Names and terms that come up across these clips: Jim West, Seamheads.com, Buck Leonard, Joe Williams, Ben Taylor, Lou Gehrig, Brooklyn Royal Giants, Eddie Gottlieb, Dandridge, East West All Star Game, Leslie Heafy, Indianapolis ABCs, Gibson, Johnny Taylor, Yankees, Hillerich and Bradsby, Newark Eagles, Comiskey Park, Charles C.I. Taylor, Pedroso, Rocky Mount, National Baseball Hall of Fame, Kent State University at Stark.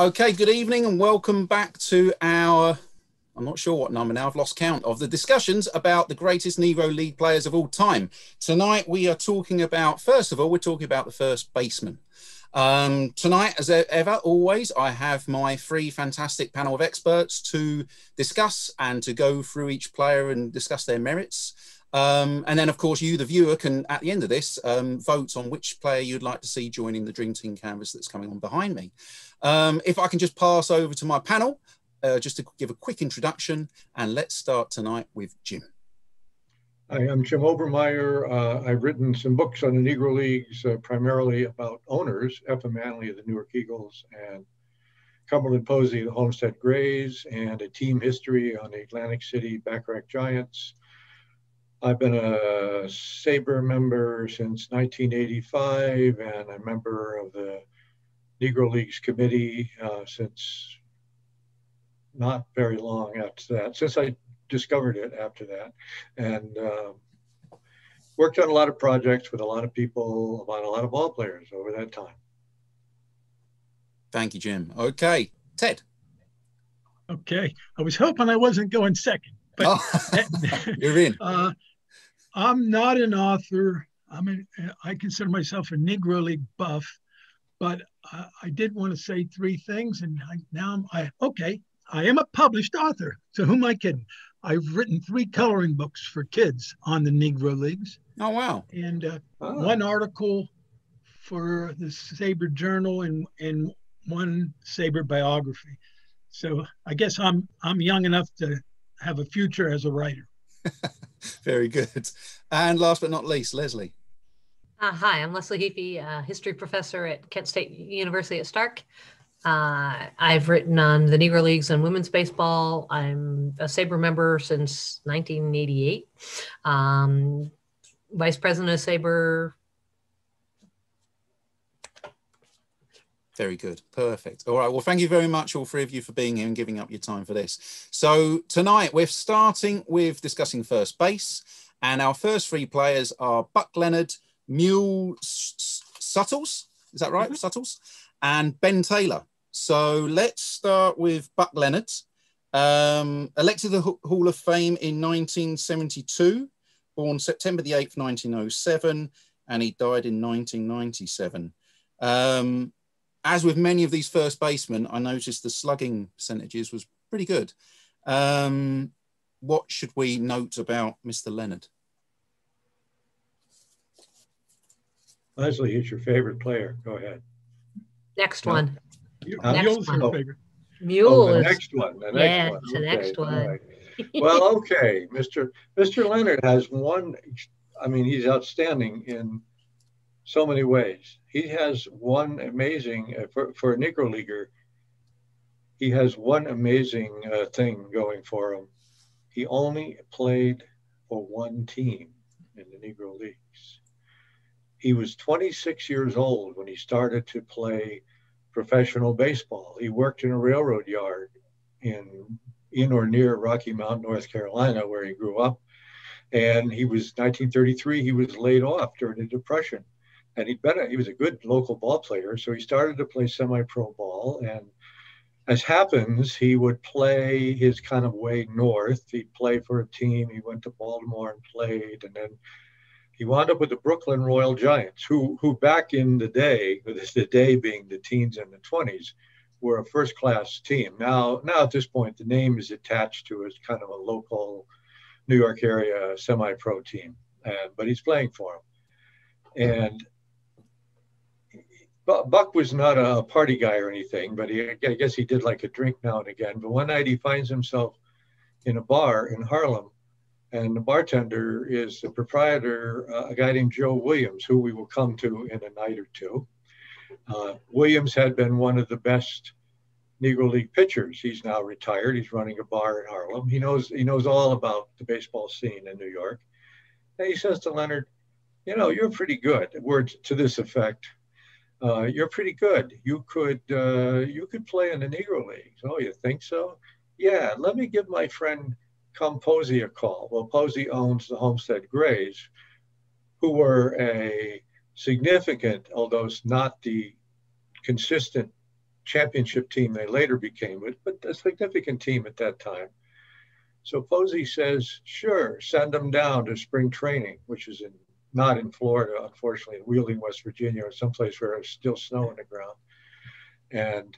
Okay, good evening and welcome back to our, I'm not sure what number now, I've lost count, of the discussions about the greatest Negro League players of all time. Tonight we are talking about, first of all, we're talking about the first baseman. Tonight, as ever, always, I have my three fantastic panel of experts to discuss and to go through each player and discuss their merits. And then, of course, you, the viewer, can, at the end of this, vote on which player you'd like to see joining the Dream Team canvas that's coming on behind me. If I can just pass over to my panel, just to give a quick introduction, and let's start tonight with Jim. Hi, I'm Jim Overmyer. I've written some books on the Negro Leagues, primarily about owners, Effa Manley of the Newark Eagles and Cumberland Posey of the Homestead Grays, and a team history on the Atlantic City Bacharach Giants. I've been a Sabre member since 1985 and a member of the Negro Leagues Committee since not very long after that, since I discovered it after that. And worked on a lot of projects with a lot of people about a lot of ball players over that time. Thank you, Jim. Okay, Ted. Okay, I was hoping I wasn't going second. But you're in. I'm not an author. I consider myself a Negro League buff, but I did want to say three things. And I am a published author. So who am I kidding? I've written three coloring books for kids on the Negro Leagues. Oh, wow. And one article for the Sabre Journal and one Sabre biography. So I guess I'm young enough to have a future as a writer. Very good. And last but not least, Leslie. Hi, I'm Leslie Heafy, history professor at Kent State University at Stark. I've written on the Negro Leagues and women's baseball. I'm a Sabre member since 1988. Vice president of Sabre. Very good. Perfect. All right. Well, thank you very much, all three of you, for being here and giving up your time for this. So tonight we're starting with discussing first base, and our first three players are Buck Leonard, Mule Suttles, is that right? Mm-hmm. Suttles, and Ben Taylor. So let's start with Buck Leonard, elected to the Hall of Fame in 1972, born September the 8th, 1907, and he died in 1997. As with many of these first basemen, I noticed the slugging percentages was pretty good. What should we note about Mr. Leonard? Leslie, it's your favorite player. Go ahead. Next one. Mule's your favorite. Mule. Oh, the next one. The next one. Okay. The next one. Right. Well, okay. Mr. Leonard has one. I mean, he's outstanding in so many ways. He has one amazing, for a Negro Leaguer, he has one amazing thing going for him. He only played for one team in the Negro Leagues. He was 26 years old when he started to play professional baseball. He worked in a railroad yard in or near Rocky Mount, North Carolina, where he grew up. And he was, 1933, he was laid off during the Depression. And he was a good local ball player, so he started to play semi-pro ball. And as happens, he would play his kind of way north. He'd play for a team. He went to Baltimore and played. And then he wound up with the Brooklyn Royal Giants, who back in the day, the day being the teens and the 20s, were a first-class team. Now at this point, the name is attached to as kind of a local New York area semi-pro team. But he's playing for them. And Buck was not a party guy or anything, but I guess he did like a drink now and again. But one night he finds himself in a bar in Harlem, and the bartender is the proprietor, a guy named Joe Williams, who we will come to in a night or two. Williams had been one of the best Negro League pitchers. He's now retired. He's running a bar in Harlem. He knows all about the baseball scene in New York. And he says to Leonard, you know, you're pretty good, words to this effect. You're pretty good. You could play in the Negro Leagues. Oh, you think so? Yeah, let me give my friend Posey a call. Well, Posey owns the Homestead Grays, who were a significant, although it's not the consistent championship team they later became, but a significant team at that time. So Posey says, sure, send them down to spring training, which is in, not in Florida, unfortunately, in Wheeling, West Virginia, or someplace where there's still snow on the ground. And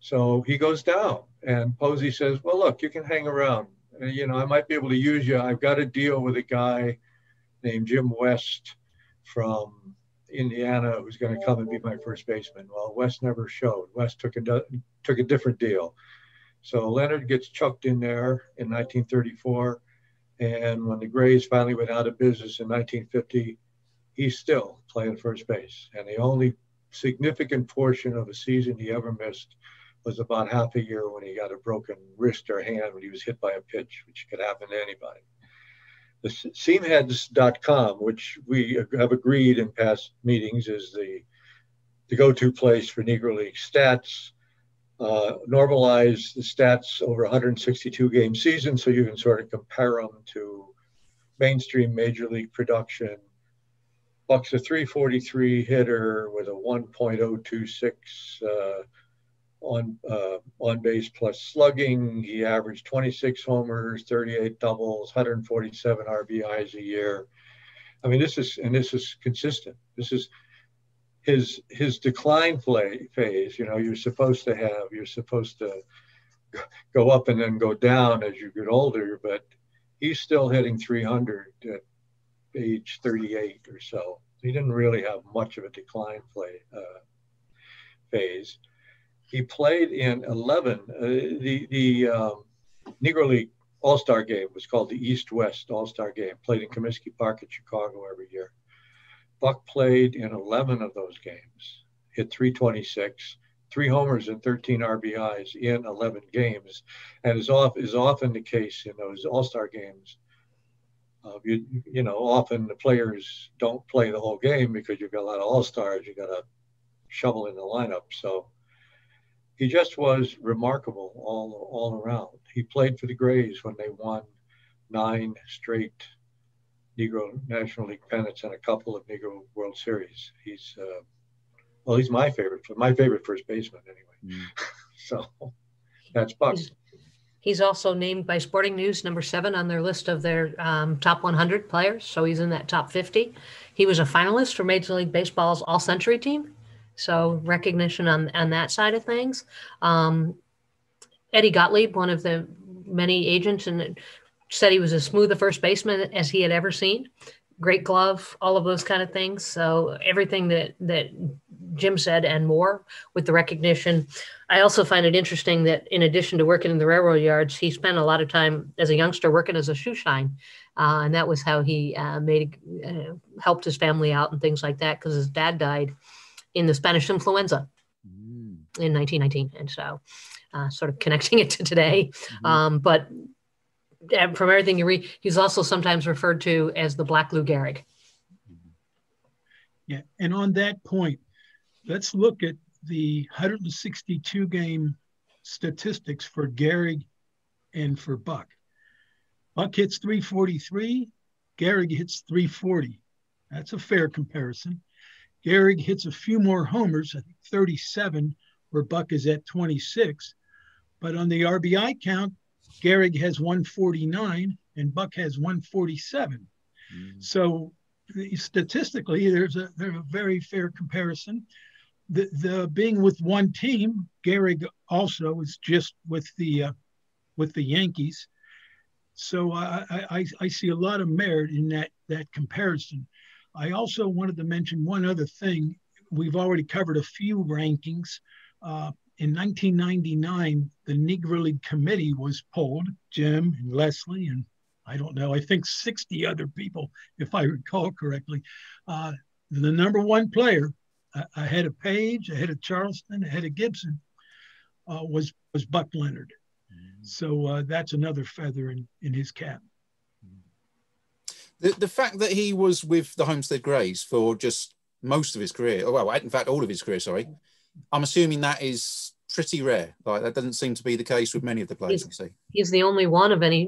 so he goes down, and Posey says, well, look, you can hang around. You know, I might be able to use you. I've got a deal with a guy named Jim West from Indiana who's going to come and be my first baseman. Well, West never showed. West took a different deal. So Leonard gets chucked in there in 1934. And when the Grays finally went out of business in 1950, he's still playing first base. And the only significant portion of a season he ever missed was about half a year when he got a broken wrist or hand when he was hit by a pitch, which could happen to anybody. The Seamheads.com, which we have agreed in past meetings is the go-to place for Negro League stats, normalize the stats over 162-game season so you can sort of compare them to mainstream major league production. Buck's a .343 hitter with a 1.026 on base plus slugging. He averaged 26 homers, 38 doubles, 147 RBIs a year. I mean, this is consistent. This is his decline phase. You know, you're supposed to go up and then go down as you get older, but he's still hitting 300 at age 38 or so. He didn't really have much of a decline phase. He played in 11. The Negro League All Star Game was called the East West All Star Game. Played in Comiskey Park in Chicago every year. Buck played in 11 of those games. Hit .326, 3 homers and 13 RBIs in 11 games, and is often the case in those All Star games. You know, often the players don't play the whole game because you've got a lot of All Stars. You got to shovel in the lineup. So he just was remarkable all around. He played for the Grays when they won 9 straight Negro National League pennants and a couple of Negro World Series. He's, well, he's my favorite first baseman anyway. Mm. So that's Buck. He's also named by Sporting News number 7 on their list of their top 100 players. So he's in that top 50. He was a finalist for Major League Baseball's All-Century team. So recognition on that side of things. Eddie Gottlieb, one of the many agents, and said he was as smooth a first baseman as he had ever seen. Great glove, all of those kind of things. So everything that Jim said and more with the recognition. I also find it interesting that in addition to working in the railroad yards, he spent a lot of time as a youngster working as a shoe shine. And that was how he helped his family out and things like that because his dad died in the Spanish influenza in 1919. And so sort of connecting it to today. But from everything you read, he's also sometimes referred to as the Black Lou Gehrig. Yeah, and on that point, let's look at the 162-game statistics for Gehrig and for Buck. Buck hits .343, Gehrig hits .340. That's a fair comparison. Gehrig hits a few more homers, I think 37, where Buck is at 26. But on the RBI count, Gehrig has 149 and Buck has 147. Mm. So statistically, there's a very fair comparison. The being with one team, Gehrig also is just with the Yankees. So I see a lot of merit in that comparison. I also wanted to mention one other thing. We've already covered a few rankings. In 1999, the Negro League Committee was polled, Jim and Leslie, and I don't know, I think 60 other people, if I recall correctly. The number 1 player, ahead of Paige, ahead of Charleston, ahead of Gibson, was Buck Leonard. Mm. So that's another feather in his cap. The fact that he was with the Homestead Grays for just most of his career, well, in fact, all of his career, sorry, I'm assuming that is pretty rare. Like that doesn't seem to be the case with many of the players I see. He's the only one of a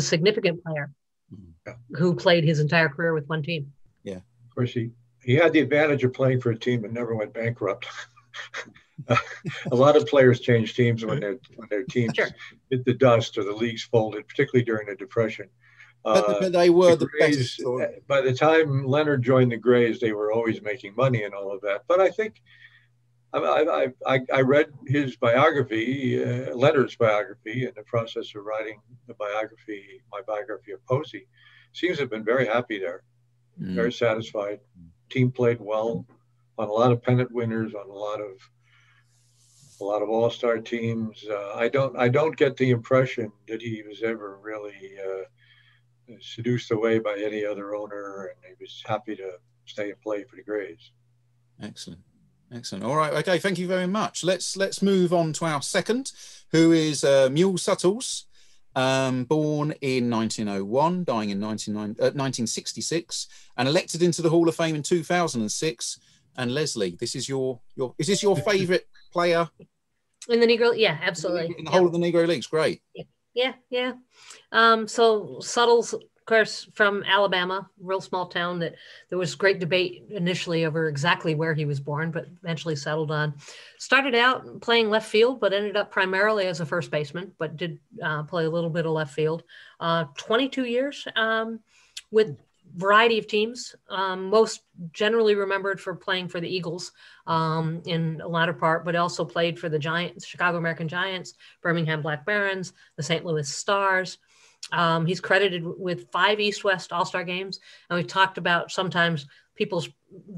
significant player who played his entire career with one team. Yeah, of course he had the advantage of playing for a team that never went bankrupt. A lot of players change teams when their teams sure. hit the dust or the leagues folded, particularly during the Depression. But they were the Grays, best. By the time Leonard joined the Grays, they were always making money and all of that. But I think I read his biography, Leonard's biography, in the process of writing the biography, my biography of Posey. Seems to have been very happy there, very satisfied. Team played well on a lot of pennant winners, on a lot of all-star teams. I don't get the impression that he was ever really seduced away by any other owner, and he was happy to stay and play for the Grays. Excellent. Excellent. All right. Okay. Thank you very much. Let's move on to our second, who is Mule Suttles, born in 1901, dying in 1966, and elected into the Hall of Fame in 2006. And Leslie, this is your favorite player in the Negro? Yeah, absolutely. In the whole of the Negro Leagues. Great. Yeah. Yeah. So Suttles, of course, from Alabama, real small town that there was great debate initially over exactly where he was born, but eventually settled on. Started out playing left field, but ended up primarily as a first baseman, but did play a little bit of left field. 22 years with variety of teams, most generally remembered for playing for the Eagles in the latter part, but also played for the Giants, Chicago American Giants, Birmingham Black Barons, the St. Louis Stars. He's credited with 5 East West All Star Games. And we've talked about sometimes people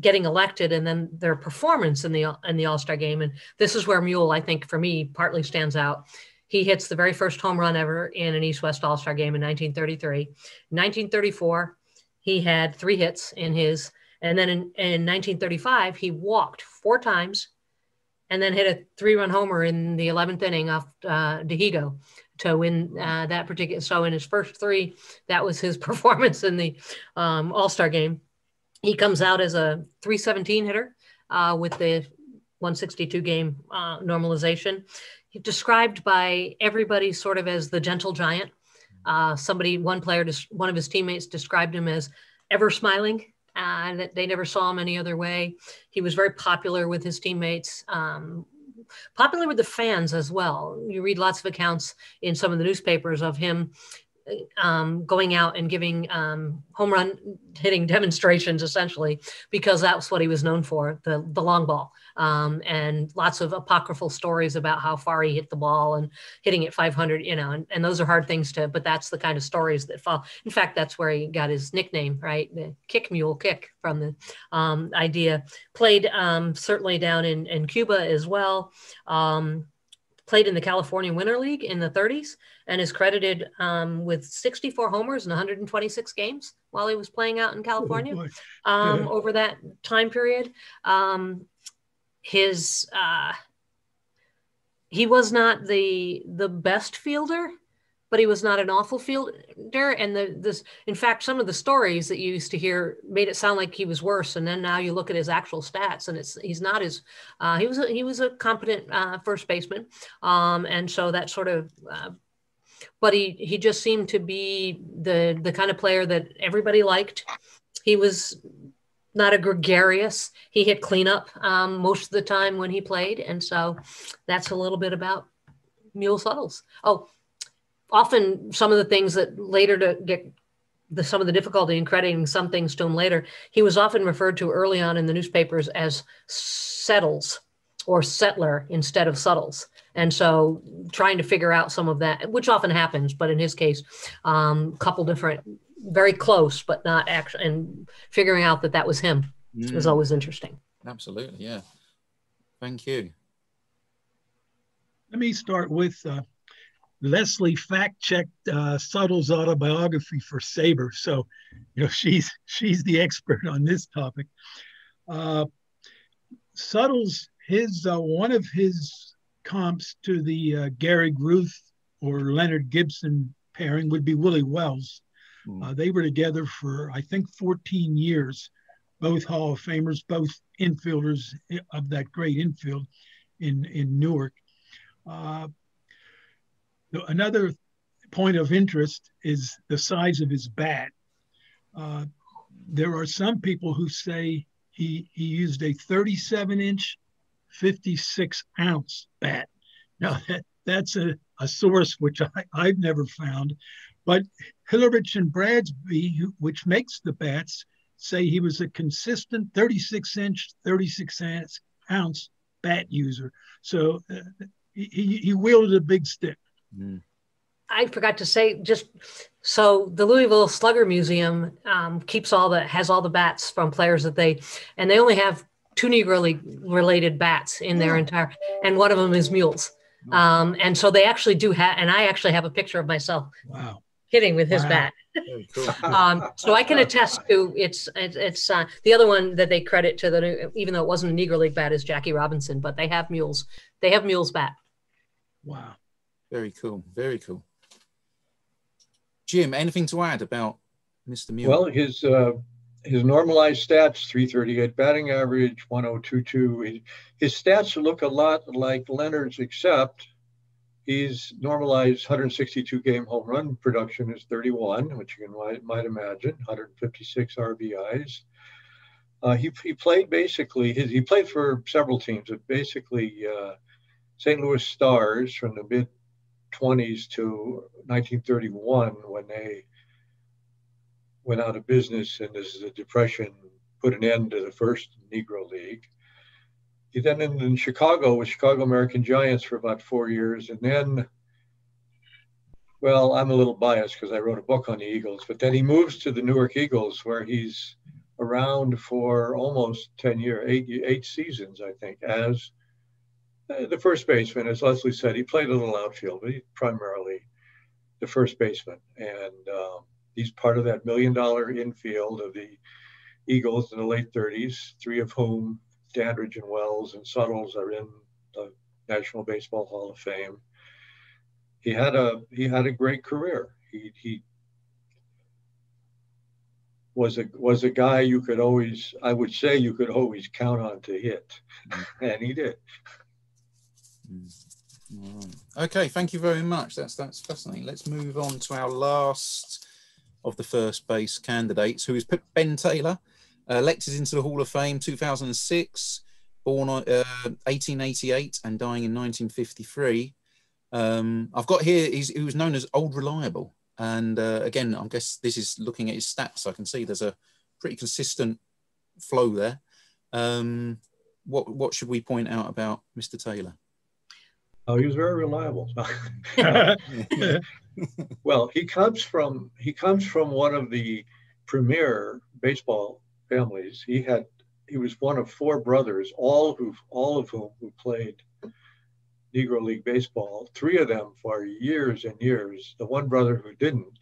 getting elected and then their performance in the All Star Game. And this is where Mule, I think, for me, partly stands out. He hits the very first home run ever in an East West All Star Game in 1933. In 1934, he had 3 hits in his, and then in 1935, he walked 4 times and then hit a 3-run homer in the 11th inning off DeHigo to win that particular. So in his first 3, that was his performance in the All-Star Game. He comes out as a 317 hitter with the 162 game normalization. He's described by everybody sort of as the gentle giant. One of his teammates described him as ever smiling, and that they never saw him any other way. He was very popular with his teammates, popular with the fans as well. You read lots of accounts in some of the newspapers of him going out and giving home run hitting demonstrations, essentially, because that's what he was known for, the long ball, and lots of apocryphal stories about how far he hit the ball and hitting it 500, and those are hard things but that's the kind of stories that fall. In fact, that's where he got his nickname, right? The kick mule kick from the idea. Played certainly down in Cuba as well. Played in the California Winter League in the 30s and is credited with 64 homers in 126 games while he was playing out in California over that time period. He was not the best fielder, but he was not an awful fielder. And in fact, some of the stories that you used to hear made it sound like he was worse. And then now you look at his actual stats, and he's not as he was a competent first baseman, and so that sort of. But he just seemed to be the kind of player that everybody liked. He was not a gregarious. He hit cleanup most of the time when he played, and so that's a little bit about Mule Suttles. Oh. Often some of the things that later to get some of the difficulty in crediting some things to him later, he was often referred to early on in the newspapers as Settles or Settler instead of Suttles. And so trying to figure out some of that, which often happens, but in his case, couple different, very close, but not actually, and figuring out that was him was always interesting. Absolutely, yeah. Thank you. Let me start with, Leslie fact-checked Suttles' autobiography for Sabre, so she's the expert on this topic. Suttles, one of his comps to the Gehrig Ruth or Leonard Gibson pairing would be Willie Wells. They were together for I think 14 years, both Hall of Famers, both infielders of that great infield in Newark. Another point of interest is the size of his bat. There are some people who say he used a 37-inch 56-ounce bat. Now, that's a source which I've never found. But Hillerich and Bradsby, which makes the bats, say he was a consistent 36-inch, 36-ounce bat user. So he wielded a big stick. Mm. I forgot to say, just so the Louisville Slugger Museum has all the bats from players that they only have two Negro League related bats in their entire, and one of them is Mules. And so they actually do have, and I actually have a picture of myself hitting with his bat. Cool. So I can attest to it's the other one that they credit to the, even though it wasn't a Negro League bat, is Jackie Robinson, but they have Mules. They have Mules bat. Wow. Very cool. Very cool. Jim, anything to add about Mr. Mule? Well, his normalized stats, .338 batting average, 1.022. His stats look a lot like Leonard's, except he's normalized 162 game home run production is 31, which you might imagine, 156 RBIs. He played for several teams, but basically St. Louis Stars from the mid 20s to 1931, when they went out of business, and this is the Depression put an end to the first Negro League. He then ended in Chicago with Chicago American Giants for about 4 years. And then, well, I'm a little biased because I wrote a book on the Eagles, but then he moves to the Newark Eagles, where he's around for almost 8 seasons, I think, as the first baseman. As Leslie said, he played a little outfield, but he's primarily the first baseman. And he's part of that $1 million infield of the Eagles in the late 30s, three of whom, Dandridge and Wells and Suttles, are in the National Baseball Hall of Fame. He had a great career. He was a guy you could always count on to hit, and he did. All right. Okay, thank you very much. That's fascinating. Let's move on to our last of the first base candidates, who is Ben Taylor, elected into the Hall of Fame 2006, born 1888 and dying in 1953. I've got here, he was known as Old Reliable. And again, I guess this is looking at his stats. I can see there's a pretty consistent flow there. What should we point out about Mr. Taylor? Oh, he was very reliable. Well, he comes from one of the premier baseball families. He was one of four brothers, all of whom played Negro League baseball. Three of them for years and years. The one brother who didn't,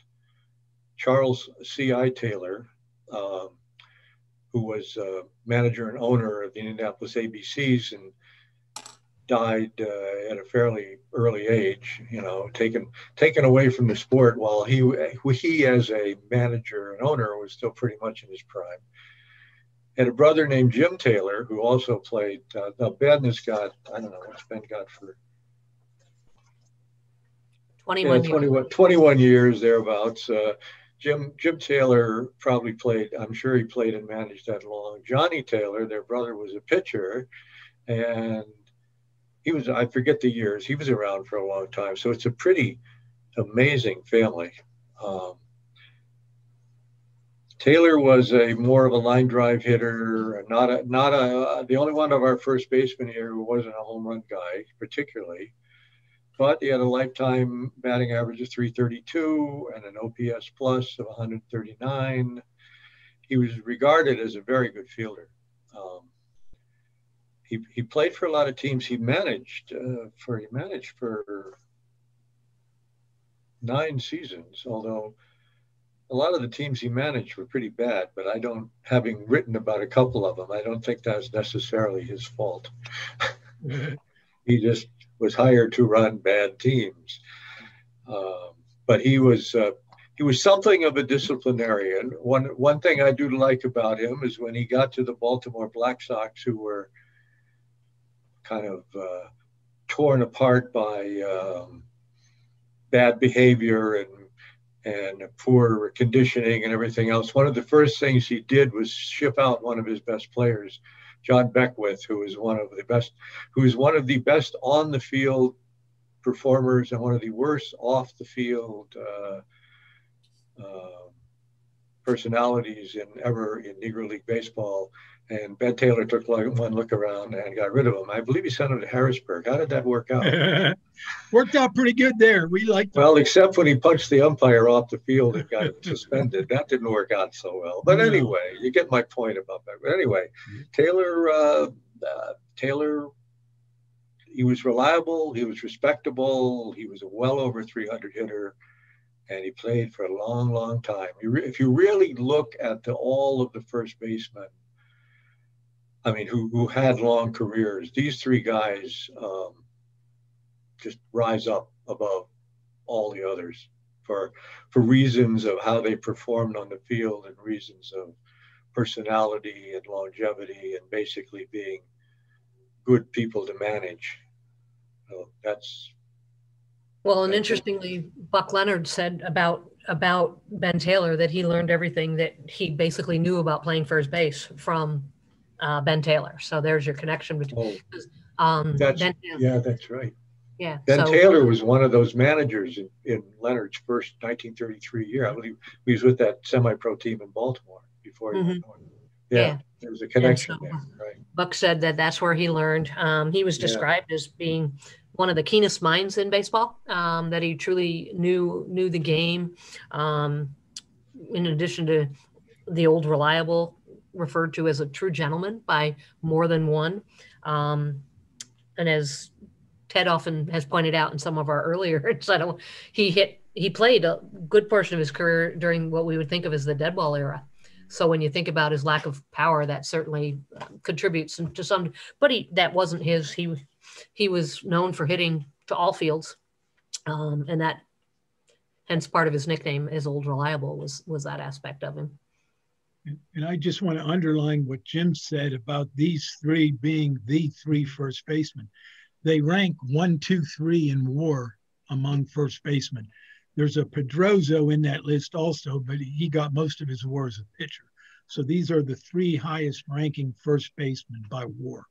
Charles C.I. Taylor, who was manager and owner of the Indianapolis ABCs, and died at a fairly early age, taken away from the sport while he as a manager and owner was still pretty much in his prime. Had a brother named Jim Taylor, who also played. Now Ben has got, I don't know, what's Ben got for 21 years thereabouts. Jim Taylor probably played, I'm sure he played and managed that long. Johnny Taylor, their brother, was a pitcher, and he was, I forget the years, he was around for a long time. So it's a pretty amazing family. Taylor was more of a line drive hitter, not the only one of our first basemen here who wasn't a home run guy particularly, but he had a lifetime batting average of .332 and an OPS plus of 139. He was regarded as a very good fielder. He played for a lot of teams. He managed for 9 seasons, although a lot of the teams he managed were pretty bad, but having written about a couple of them, I don't think that's necessarily his fault. He just was hired to run bad teams. But he was something of a disciplinarian. One thing I do like about him is when he got to the Baltimore Black Sox, who were kind of torn apart by bad behavior and poor conditioning and everything else, one of the first things he did was ship out one of his best players John Beckwith, who is one of the best, on the field performers and one of the worst off the field personalities ever in Negro League baseball. And Ben Taylor took one look around and got rid of him. I believe he sent him to Harrisburg. How did that work out? Worked out pretty good there. We liked him. Well, except when he punched the umpire off the field and got him suspended. That didn't work out so well. But anyway, you get my point about that. But anyway, Taylor, he was reliable. He was respectable. He was a well over 300 hitter. And he played for a long, long time. If you really look at all of the first basemen, I mean, who had long careers, these three guys just rise up above all the others for reasons of how they performed on the field and reasons of personality and longevity and basically being good people to manage. So that's... Well, and interestingly, Buck Leonard said about Ben Taylor that he learned everything that he basically knew about playing first base from Ben Taylor. So there's your connection between. Oh, that's right. Yeah, Ben Taylor was one of those managers in Leonard's first 1933 year. I believe he was with that semi-pro team in Baltimore before he went on. Yeah, there was a connection there. Right. Buck said that's where he learned. He was described as being one of the keenest minds in baseball, that he truly knew the game. In addition to the Old Reliable, referred to as a true gentleman by more than one. And as Ted often has pointed out in some of our earlier, he played a good portion of his career during what we would think of as the dead ball era. So when you think about his lack of power, that certainly contributes to some, but that wasn't his. He was known for hitting to all fields, and that, hence part of his nickname as Old Reliable was that aspect of him. And I just want to underline what Jim said about these three being the three first basemen. They rank 1, 2, 3 in WAR among first basemen. There's a Pedroso in that list also, but he got most of his WAR as a pitcher. So these are the three highest ranking first basemen by WAR.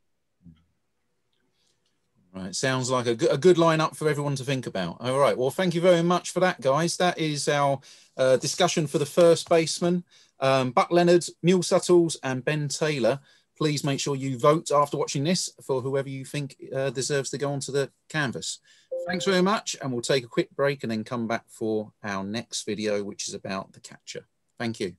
Right, sounds like a good lineup for everyone to think about. All right, well, thank you very much for that, guys. That is our discussion for the first baseman, Buck Leonard, Mule Suttles, and Ben Taylor. Please make sure you vote after watching this for whoever you think deserves to go onto the canvas. Thanks very much, and we'll take a quick break and then come back for our next video, which is about the catcher. Thank you.